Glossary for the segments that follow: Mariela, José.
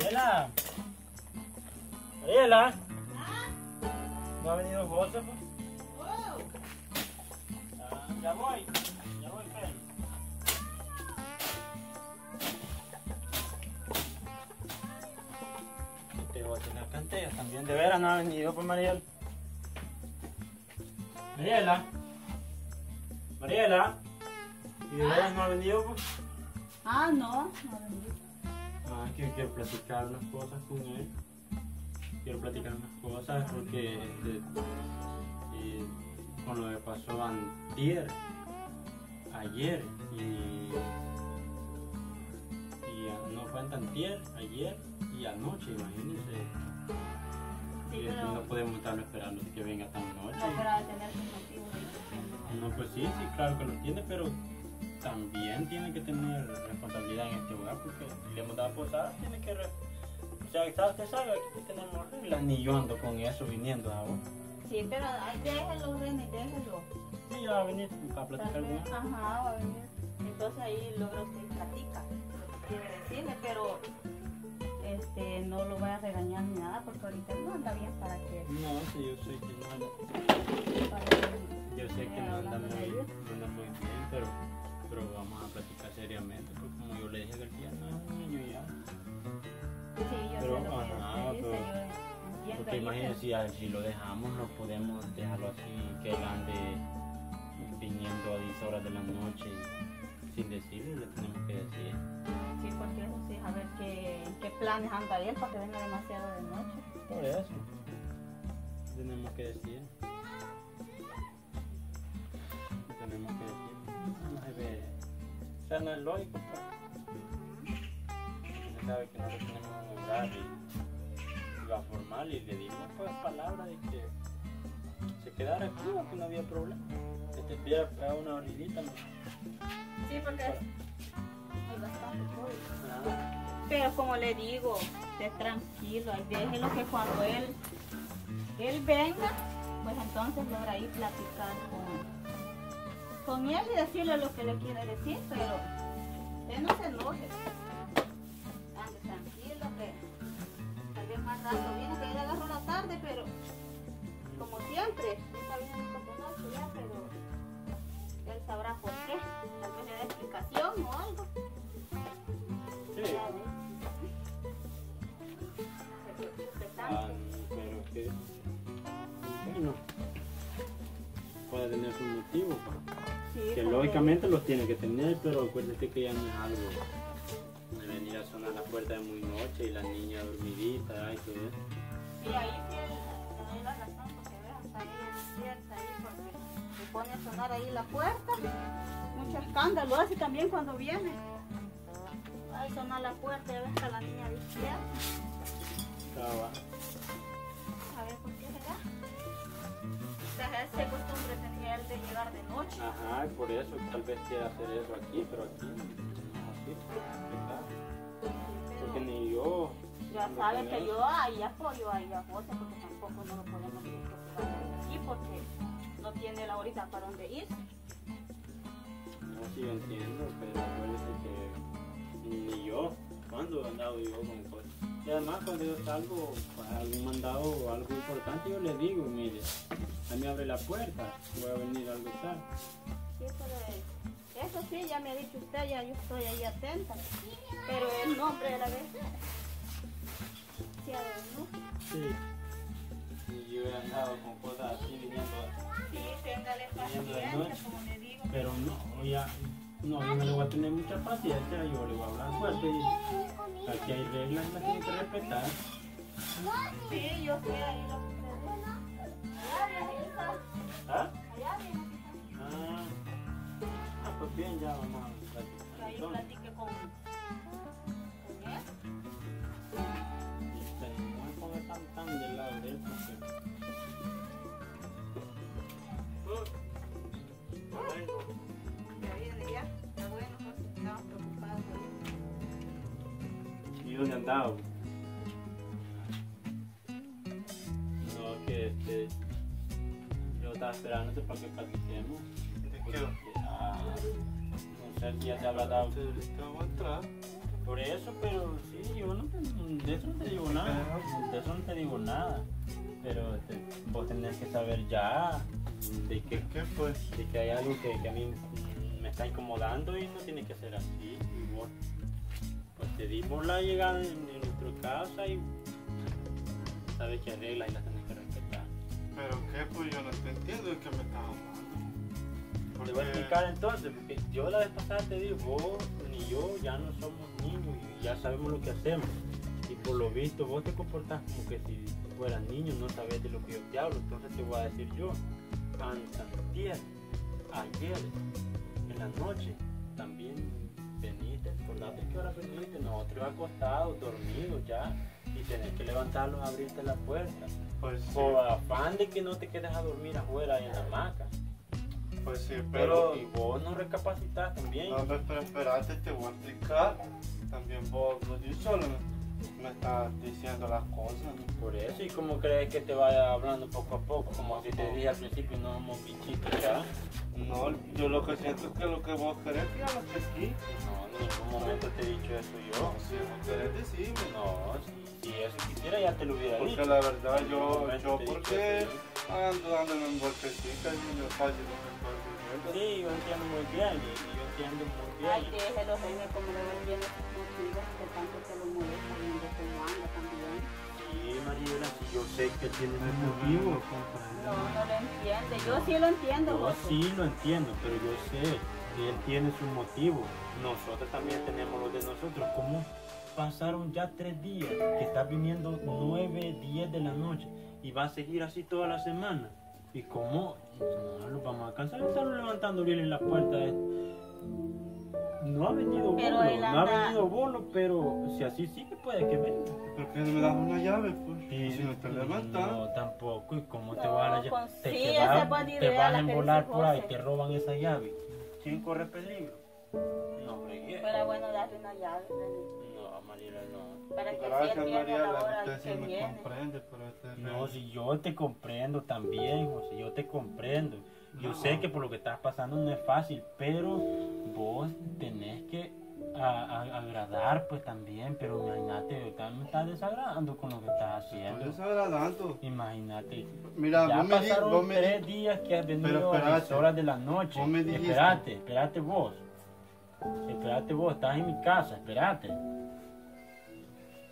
Mariela. Mariela. ¿No ha venido José, pues? Ah, ya voy. Ya voy, Feli. Este bote en las canteras también. De veras no ha venido, pues, Mariela. Mariela. Mariela. ¿Y de veras no ha venido, pues? Ah, no. No ha venido. Ah, es que quiero platicar unas cosas con él. Quiero platicar unas cosas porque con lo que pasó ayer y no fue antier, ayer y anoche, imagínense. Sí, y pero no podemos estarlo esperando que venga tan noche. No, pero a tener sus motivos. No, pues sí, claro que los tiene, pero también tiene que tener responsabilidad en este lugar porque si le hemos dado posada, tiene que... O sea, usted sabe, aquí tenemos reglas, ni yo ando con eso viniendo ahora. Sí, pero déjelo, René, déjelo. Sí, ya va a venir para platicar bien. Ajá, va a venir. Entonces ahí logra usted platica, quiere decirle, pero no lo voy a regañar ni nada, porque ahorita no anda bien para que... No, sí, yo sé que no anda. Yo sé que no anda muy bien, pero vamos a platicar seriamente, porque como yo le dije que el día no es un niño ya. Sí, yo pero, sé lo que dice, porque imagínense, si lo dejamos, no podemos dejarlo así, que él ande viniendo a 10 horas de la noche sin decirle, le tenemos que decir. Sí, porque eso sí, a ver qué planes anda él para que venga demasiado de noche. Por eso, tenemos que decir. Tenemos que decir. No se ve. O sea, no es lógico, ¿no? Sabe que no lo tenemos. Y va formal y le dimos pues palabra de que se quedara aquí, que no había problema, que te pidiera una horita, ¿no? Sí, porque es bastante joven. Pero como le digo, esté tranquilo, déjelo que cuando él venga, pues entonces logra ir platicar con él y decirle lo que le quiere decir, pero él no se enoje. Viene que él agarró la tarde, pero como siempre, está viniendo con noche ya, pero él sabrá por qué, tal vez le dé explicación o algo. Sí. Pero que, bueno, puede tener su motivo, sí, que lógicamente los tiene que tener, pero acuérdate que ya no es algo. Sonar la puerta de muy noche y la niña dormidita y todo eso. Sí, ahí sí le doy la razón porque vean, está ahí despierta ahí porque se pone a sonar ahí la puerta. Mucho escándalo hace también cuando viene. Ahí sonar la puerta y ves que la niña despierta. A ver por qué será. Esa costumbre tendría él de llegar de noche. Ajá, por eso tal vez quiera hacer eso aquí, pero aquí no es así. Porque ni yo. Ya sabes que yo ahí apoyo ahí a José porque tampoco no lo podemos ir aquí porque no tiene la horita para dónde ir. No, sí, yo entiendo, pero acuérdese que ni yo. ¿Cuándo he andado yo con José? Y además cuando yo salgo para algún mandado o algo importante, yo le digo, mire, a mí abre la puerta, voy a venir a almorzar. Sí, pero... Eso sí, ya me ha dicho usted, ya yo estoy ahí atenta. Pero el nombre de la vez. Sí, a ver, ¿no? Sí. Y yo he andado con cosas así viniendo. Sí, téngale paciencia, como le digo. Pero no, ya. No, yo no le voy a tener mucha paciencia, yo le voy a hablar fuerte. Y aquí hay reglas que tienen que respetar. Sí, yo fui ahí lo que te allá ¿ah? Allá viene. Ah. Pues bien, ya vamos a platicar. Ahí platique con él. No me ponga tan del lado de él porque... Bueno. Ya, está bueno, porque estamos preocupados. ¿Y dónde andaba? No, que yo estaba esperándote para que platiquemos. ¿De qué? No sé si ya te habrá dado. Te estaba atrás. Por eso, pero sí, yo no, de eso no te digo nada. De eso no te digo nada. Pero vos tenés que saber ya de que, ¿qué, pues? De que hay algo que a mí me está incomodando y no tiene que ser así. Y vos, pues te dimos la llegada de nuestra casa y sabes que hay reglas y las tenés que respetar. Pero qué, pues yo no te entiendo, es que me estás amando. Porque... Te voy a explicar entonces, porque yo la vez pasada te digo, vos ni yo ya no somos niños y ya sabemos lo que hacemos. Y por lo visto vos te comportás como que si fueras niño, no sabés de lo que yo te hablo. Entonces te voy a decir yo, ayer, en la noche, también veniste, acordate que ahora veniste, nosotros acostados, dormidos ya, y tenés que levantarlos a abrirte la puerta. Pues sí. O afán de que no te quedes a dormir afuera en la hamaca. Pues sí, pero... Y vos no recapacitás también. No, pero esperate, te voy a explicar. También vos, yo solo me estás diciendo las cosas, ¿no? Por eso, ¿y cómo crees que te vaya hablando poco a poco? Como si te dije al principio, no somos bichitos ya. No, yo lo que siento es que lo que vos querés que ya lo que sí. No, en ningún momento te he dicho eso yo. Si no querés decirme. No, si eso quisiera ya te lo hubiera dicho. Porque la verdad yo porque ando dándome en vueltecitas y no es fácil lo que estoy viviendo. Sí, yo entiendo muy bien, yo entiendo muy bien. Hay que dejar los genes como lo ven bien los motivos que tanto te lo molestan y de cómo anda también. Sí, Mariela, si yo sé que tienes el motivo. No lo entiende, yo sí lo entiendo. Yo sí lo entiendo, pero yo sé que él tiene su motivo. Nosotros también tenemos los de nosotros. ¿Cómo pasaron ya 3 días que estás viniendo 9, 10 de la noche y va a seguir así toda la semana? ¿Y cómo? No lo vamos a cansar de estar levantando bien en la puerta. No ha venido bolo, pero si así sigue puede que venga. ¿Por qué no me das una llave, pues? Sí, si no te levantas. No, tampoco. ¿Y cómo te van a llevar? Te van a embolar por ahí, te roban esa llave. ¿Quién corre peligro? No, fregué. Pero bueno, darle una llave, no, Mariela, no. Para que gracias, Mariela, usted sí me comprende, pero no, si yo te comprendo también, José, yo te comprendo. Yo sé que por lo que estás pasando no es fácil, pero vos tenés que agradar pues también, pero imagínate, me estás desagradando con lo que estás haciendo. Estoy desagradando. Imagínate. Mira, ya pasaron vos 3 días que has venido a las horas de la noche. Espérate vos, estás en mi casa, espérate.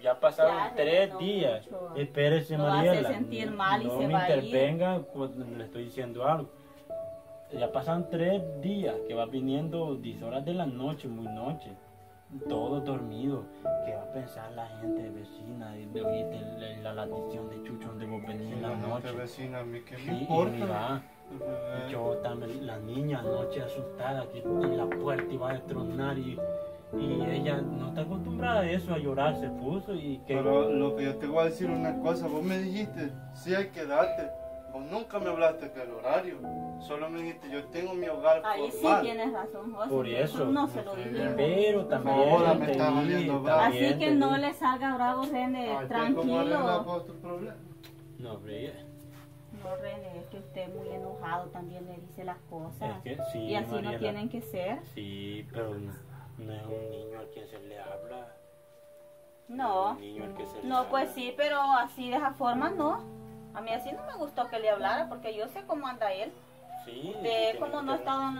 Ya pasaron 3 días. Espérese, Mariela. No hace sentir mal y se va a ir. No me intervenga cuando le estoy diciendo algo. Ya pasan 3 días que va viniendo 10 horas de la noche, muy noche, todo dormido. ¿Qué va a pensar la gente vecina? De oírte la latición de Chucho donde vos venís en la noche. Gente vecina, a mí que me importa. Yo también, la niña anoche asustada, que en la puerta iba a tronar y ella no está acostumbrada a eso, a llorar se puso y que... Pero lo que yo te voy a decir una cosa, vos me dijiste, sí hay que darte. Vos nunca me hablaste del horario, solo me dijiste, yo tengo mi hogar formal. Ahí sí tienes razón, José. Por eso. No se lo dije. Pero también ahora me está valiendo bravo. Así que no le salga bravo, René, tranquilo. No, René. No, René, es que usted es muy enojado, también le dice las cosas. Es que sí, y así Mariela, no tienen que ser. Sí, pero no es un niño a quien se le habla. No, no, pues sí, pero así de esa forma no. A mí así no me gustó que le hablara porque yo sé cómo anda él. Sí. De cómo no está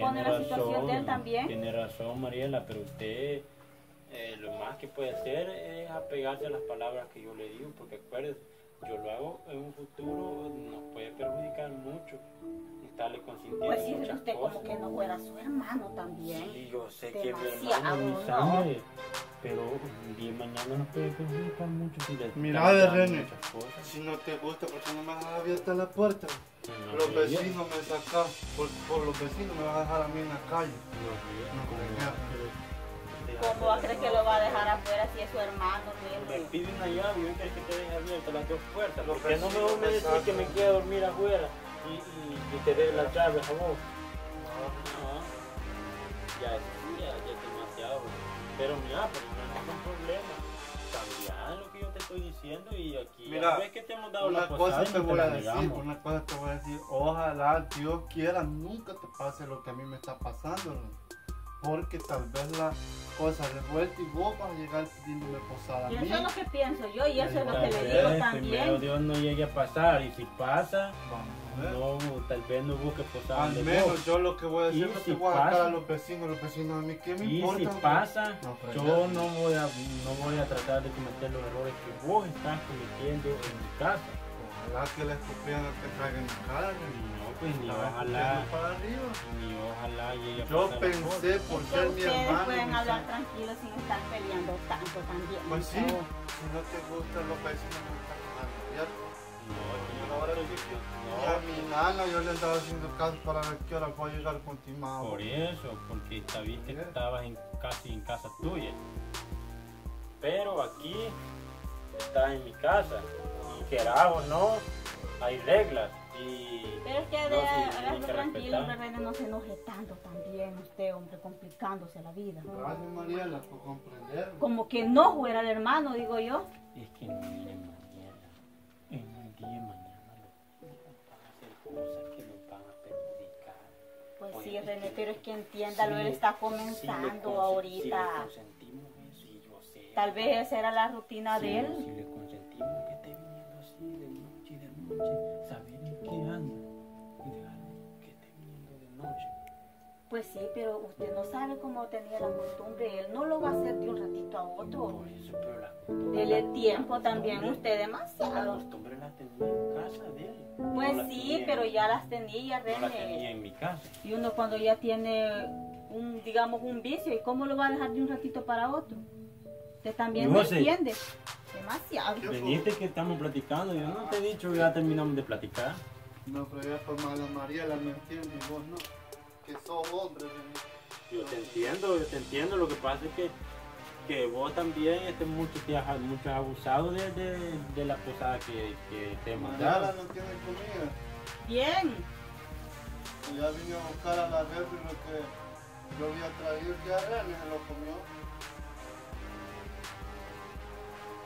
pone la situación de él también. Tiene razón, Mariela, pero usted lo más que puede hacer es apegarse a las palabras que yo le digo, porque acuérdese, yo lo hago en un futuro, nos puede perjudicar mucho. Estarle consintiendo pues sí, muchas usted cosas. Como que no fuera su hermano también. Sí, yo sé demasiado, que mi hermano no sabe, pero un día mañana nos puede perjudicar mucho. Mira, René, si no te gusta, ¿por qué no me has abierto la puerta? No, los vecinos me sacan, por los vecinos me van a dejar a mí en la calle. ¿Cómo va a creer que lo va a dejar afuera si es su hermano? Me pide una llave, yo creo que te deje abierta las 2 puertas. Porque no me voy a decir que me quede a dormir afuera y te dé la llave, por favor. No. Ya es demasiado. Pero mira, pues no hay ningún problema. Cambiar lo que yo te estoy diciendo y aquí. Mira, ves que te hemos dado una cosa te voy a decir, ojalá Dios quiera nunca te pase lo que a mí me está pasando. porque tal vez la cosa revuelta y vos vas a llegar pidiéndome posada. Y eso es lo que pienso yo y eso es lo que le digo también. Primero Dios no llegue a pasar y si pasa, no, tal vez no busque posada. Al menos yo lo que voy a decir es que voy a sacar a los vecinos de mí, ¿qué me importa? Y si pasa, yo no voy a tratar de cometer los errores que vos estás cometiendo en mi casa. Ojalá que la escopeta no te caiga en la cara. Pues ni ojalá, yo pensé por ser mi hermano. Pueden hablar tranquilos sin estar peleando tanto también. Pues sí, si no te gustan los vecinos, no están jugando, ¿cierto? No, ahora a mi nana yo le andaba haciendo caso para ver qué hora voy a llegar con ti, mamá. Por eso, porque sabías que estabas casi en casa tuya. Pero aquí estás en mi casa, y querás o no, hay reglas. Pero es que hágase tranquilo, hombre, no se enoje tanto también usted, hombre, complicándose la vida. Gracias, Mariela, por comprender. Como que no fuera el hermano, digo yo. Es que mire, Mariela, en el día de mañana van a hacer cosas que nos van a perjudicar. Pues sí, René, pero es que entiéndalo, él está comenzando ahorita. Tal vez esa era la rutina de él. Si le consentimos que esté viniendo así de noche y de noche, ¿sabes? Pues sí, pero usted no sabe cómo tenía la costumbre, él no lo va a hacer de un ratito a otro. Por eso, pero la costumbre... Dele tiempo también usted demasiado. La costumbre la tenía en casa de él. Pues no sí, pero ya las tenía, René. No la tenía en mi casa. Y uno cuando ya tiene, digamos, un vicio, ¿y cómo lo va a dejar de un ratito para otro? Usted también no entiende. Demasiado. Veniste que estamos platicando, yo no te he dicho que ya terminamos de platicar. No, pero ya por mala Mariela me entiende y vos no. Que sos hombre, René. Yo te entiendo, lo que pasa es que vos también mucho abusado de la posada que te mandaba. No tiene comida. Bien. Y ya vine a buscar a la refri lo que yo había traído ya René se lo comió.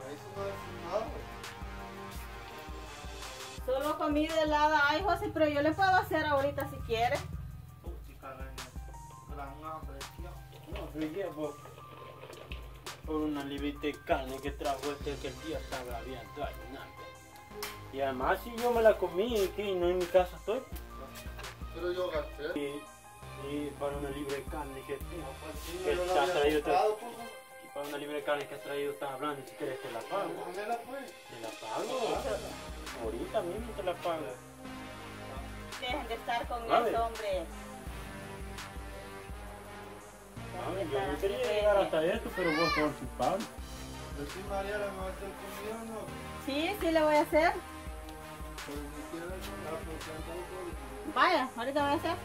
Ahí se lo desinado. Solo comida helada, ay José, pero yo le puedo hacer ahorita si quiere. No, por una librita de carne que trajo que el día estaba bien trainante. Y además si yo me la comí y no en mi casa estoy. Pero yo gasté. Y para una libre de carne que has traído. Para una libre de carne que has traído estás hablando y si quieres te la pago. ¿Te la pago? Ahorita mismo te la pago. Dejen de estar con el hombre. Yo no quería llegar hasta esto, pero vos sos culpable. Pero si Mariela me va a hacer comida o no. Sí, sí le voy a hacer. Pues si quieres, me va a presentar. Vaya, ahorita voy a hacer.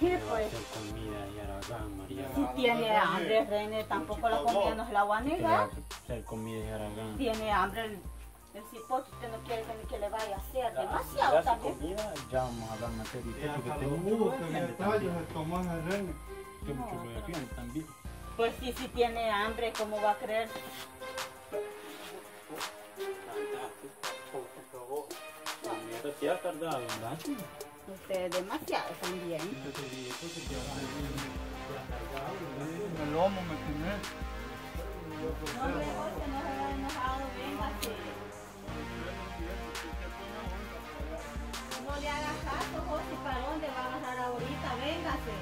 ¿Qué pues? Comida y aragán, Mariela. Si tiene hambre, René, tampoco la comida nos la voy a negar. Hacer comida y aragán. Tiene hambre el cipote, usted no quiere que le vaya a hacer demasiado también. Comida, ya vamos a hablar materia y porque tengo René. También. Pues sí, si tiene hambre, ¿cómo va a creer? Se ha tardado, ¿verdad? Usted demasiado también. El lomo me quemé. No, mejor que no se haya enojado, véngase. No le haga caso, José, ¿para dónde va a bajar ahorita? Véngase.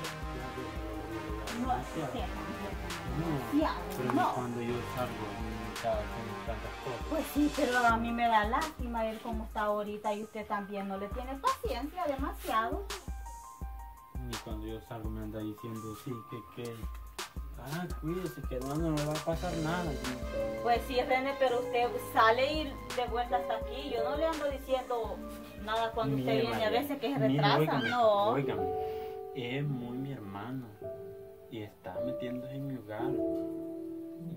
No, pero cuando yo salgo limitado con tantas cosas. Pues sí, pero a mí me da lástima ver cómo está ahorita y usted también no le tiene paciencia demasiado. Y cuando yo salgo me anda diciendo sí, que... Ah, cuídese, que no me va a pasar nada. Pues sí, René, pero usted sale y de vuelta hasta aquí. Yo no le ando diciendo nada cuando usted viene, a veces que se retrasa, no. Oigan, es muy mi hermano. Y está metiéndose en mi hogar.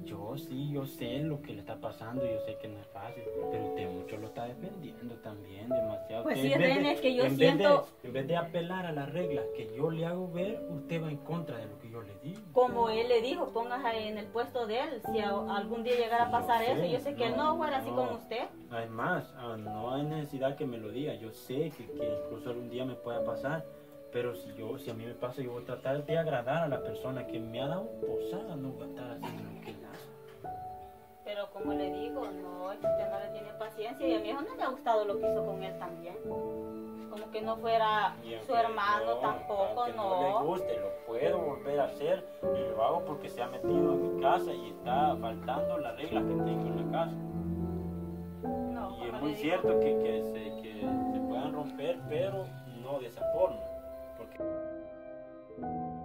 Yo sé lo que le está pasando, yo sé que no es fácil, pero usted mucho lo está defendiendo también, demasiado. Pues sí, René, es que yo siento... En vez de apelar a las reglas que yo le hago ver, usted va en contra de lo que yo le digo. Como él le dijo, póngase en el puesto de él, si algún día llegara a pasar eso, yo sé que él no fuera así con usted. Además, no hay necesidad que me lo diga, yo sé que incluso algún día me pueda pasar. Pero si a mí me pasa, yo voy a tratar de agradar a la persona que me ha dado posada, no voy a estar haciendo que nada. Pero como le digo, no, usted no le tiene paciencia y a mi hijo no le ha gustado lo que hizo con él también. Como que no fuera su hermano tampoco, no. No le guste, lo puedo volver a hacer y lo hago porque se ha metido en mi casa y está faltando las reglas que tengo en la casa. No, y es muy cierto que se puedan romper, pero no de esa forma. Porque...